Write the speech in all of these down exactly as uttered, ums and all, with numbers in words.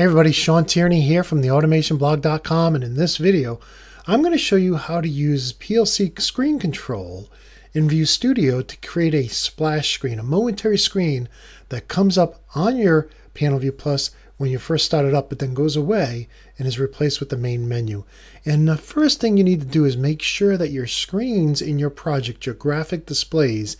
Hey everybody, Sean Tierney here from the automation blog dot com, and in this video, I'm going to show you how to use P L C screen control in View Studio to create a splash screen, a momentary screen that comes up on your Panel View Plus when you first start it up, but then goes away and is replaced with the main menu. And the first thing you need to do is make sure that your screens in your project, your graphic displays,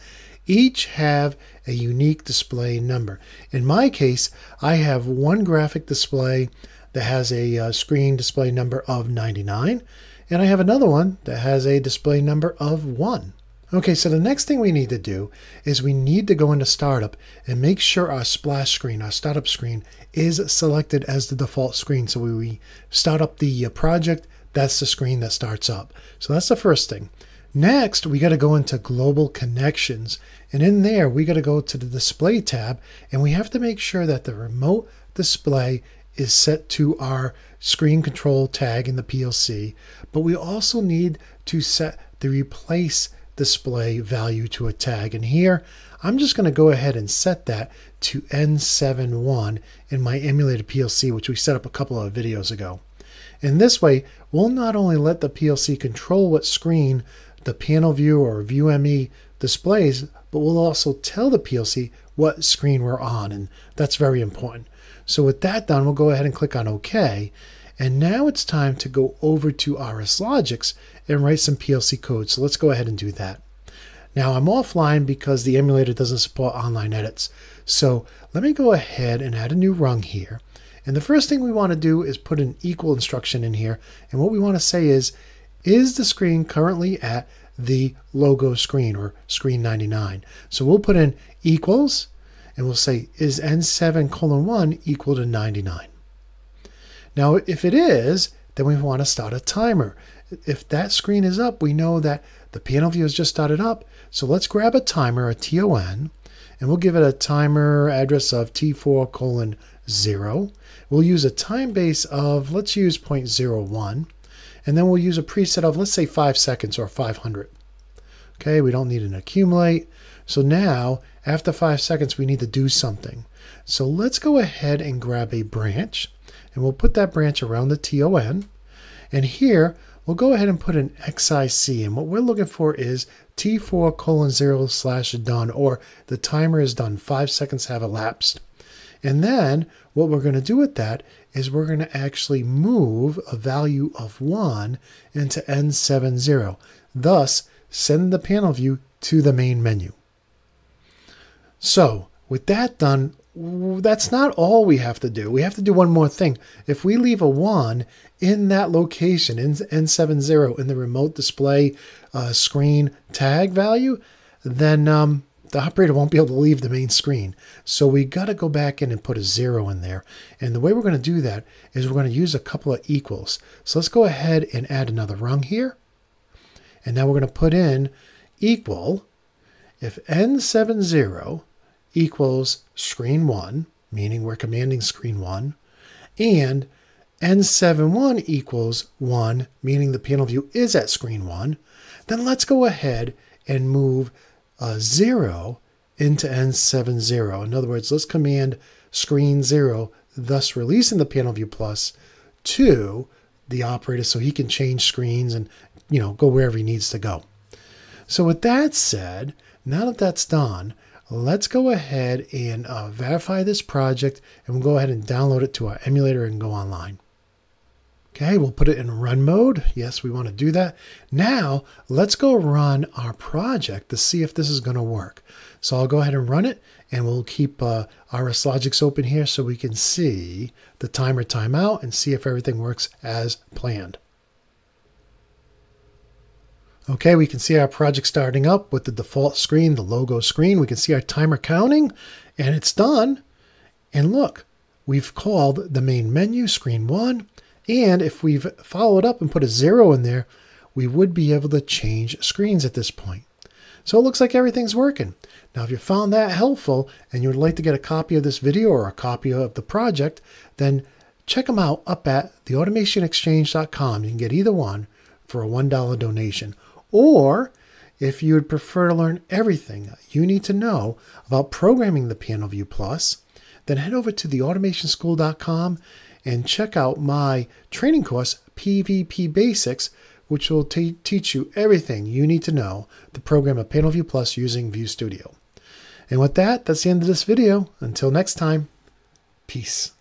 each have a unique display number. In my case, I have one graphic display that has a uh, screen display number of ninety-nine, and I have another one that has a display number of one. Okay, so the next thing we need to do is we need to go into startup and make sure our splash screen, our startup screen, is selected as the default screen. So when we start up the project, that's the screen that starts up. So that's the first thing. Next, we got to go into global connections, and in there we got to go to the display tab, and we have to make sure that the remote display is set to our screen control tag in the P L C, but we also need to set the replace display value to a tag, and here I'm just going to go ahead and set that to N seventy-one in my emulated P L C, which we set up a couple of videos ago. And this way, we'll not only let the P L C control what screen the panel view or view M E displays, but we'll also tell the P L C what screen we're on, and that's very important. So with that done, we'll go ahead and click on OK. And now it's time to go over to RSLogix and write some P L C code. So let's go ahead and do that. Now I'm offline because the emulator doesn't support online edits. So let me go ahead and add a new rung here. And the first thing we want to do is put an equal instruction in here. And what we want to say is, is the screen currently at the logo screen or screen ninety-nine? So we'll put in equals, and we'll say, is N seven colon one equal to ninety-nine? Now, if it is, then we want to start a timer. If that screen is up, we know that the panel view has just started up. So let's grab a timer, a T O N, and we'll give it a timer address of T four colon zero. We'll use a time base of, let's use zero point zero one. And then we'll use a preset of, let's say, five seconds or five hundred. Okay, we don't need an accumulate. So now, after five seconds, we need to do something. So let's go ahead and grab a branch. And we'll put that branch around the T O N. And here, we'll go ahead and put an X I C. And what we're looking for is T four colon zero slash done, or the timer is done. Five seconds have elapsed. And then what we're going to do with that is we're going to actually move a value of one into N seventy, thus send the panel view to the main menu. So with that done, that's not all we have to do. We have to do one more thing. If we leave a one in that location, in N seventy, in the remote display uh, screen tag value, then um, the operator won't be able to leave the main screen. So we got to go back in and put a zero in there. And the way we're going to do that is we're going to use a couple of equals. So let's go ahead and add another rung here. And now we're going to put in equal, if N seventy equals screen one, meaning we're commanding screen one, and N seventy-one equals one, meaning the panel view is at screen one, then let's go ahead and move a zero into N seventy. In other words, let's command screen zero, thus releasing the panel view plus to the operator so he can change screens and, you know, go wherever he needs to go. So with that said, now that that's done, let's go ahead and uh, verify this project, and we'll go ahead and download it to our emulator and go online. Okay, we'll put it in run mode. Yes, we want to do that. Now, let's go run our project to see if this is going to work. So I'll go ahead and run it, and we'll keep uh, RSLogix open here so we can see the timer timeout and see if everything works as planned. Okay, we can see our project starting up with the default screen, the logo screen. We can see our timer counting, and it's done. And look, we've called the main menu screen one. And if we've followed up and put a zero in there, we would be able to change screens at this point. So it looks like everything's working. Now, if you found that helpful and you would like to get a copy of this video or a copy of the project, then check them out up at the automation exchange dot com. You can get either one for a one dollar donation. Or if you would prefer to learn everything you need to know about programming the Panel View Plus, then head over to the automation school dot com and check out my training course, P V P Basics, which will teach you everything you need to know to program a Panel View Plus using View Studio. And with that, that's the end of this video. Until next time, peace.